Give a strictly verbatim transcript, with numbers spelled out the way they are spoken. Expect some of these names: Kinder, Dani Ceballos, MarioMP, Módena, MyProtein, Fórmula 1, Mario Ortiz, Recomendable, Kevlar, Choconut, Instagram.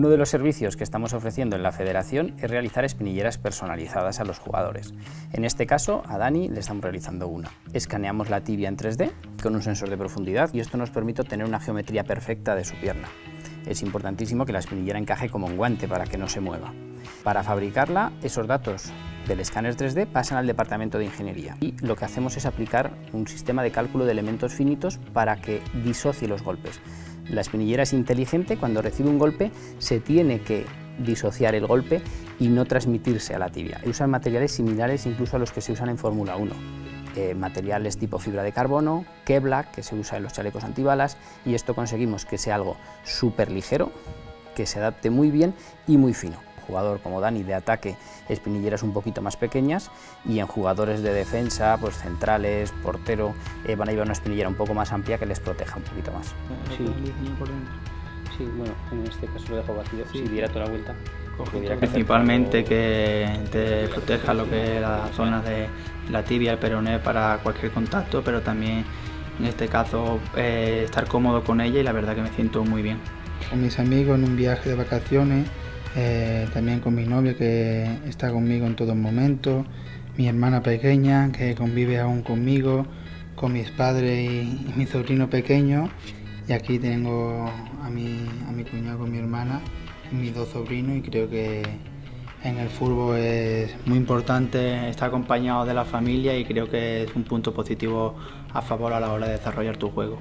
Uno de los servicios que estamos ofreciendo en la federación es realizar espinilleras personalizadas a los jugadores. En este caso, a Dani le estamos realizando una. Escaneamos la tibia en tres D con un sensor de profundidad y esto nos permite tener una geometría perfecta de su pierna. Es importantísimo que la espinillera encaje como un guante para que no se mueva. Para fabricarla, esos datos del escáner tres D pasan al departamento de ingeniería y lo que hacemos es aplicar un sistema de cálculo de elementos finitos para que disocie los golpes. La espinillera es inteligente, cuando recibe un golpe se tiene que disociar el golpe y no transmitirse a la tibia. Usan materiales similares incluso a los que se usan en Fórmula uno, eh, materiales tipo fibra de carbono, Kevlar, que se usa en los chalecos antibalas, y esto conseguimos que sea algo súper ligero, que se adapte muy bien y muy fino. Jugador como Dani de ataque, espinilleras un poquito más pequeñas, y en jugadores de defensa, pues centrales, portero, eh, van a llevar una espinillera un poco más amplia que les proteja un poquito más. Sí, sí, bueno, en este caso lo dejo vacío, sí. Si diera toda la vuelta. Que principalmente que te proteja lo que es la zona de la tibia, el peroné para cualquier contacto, pero también en este caso eh, estar cómodo con ella y la verdad que me siento muy bien. Con mis amigos en un viaje de vacaciones, Eh, también con mi novia que está conmigo en todo momento, mi hermana pequeña que convive aún conmigo, con mis padres y, y mi sobrino pequeño, y aquí tengo a mi, a mi cuñado con mi hermana y mis dos sobrinos, y creo que en el fútbol es muy importante estar acompañado de la familia y creo que es un punto positivo a favor a la hora de desarrollar tu juego.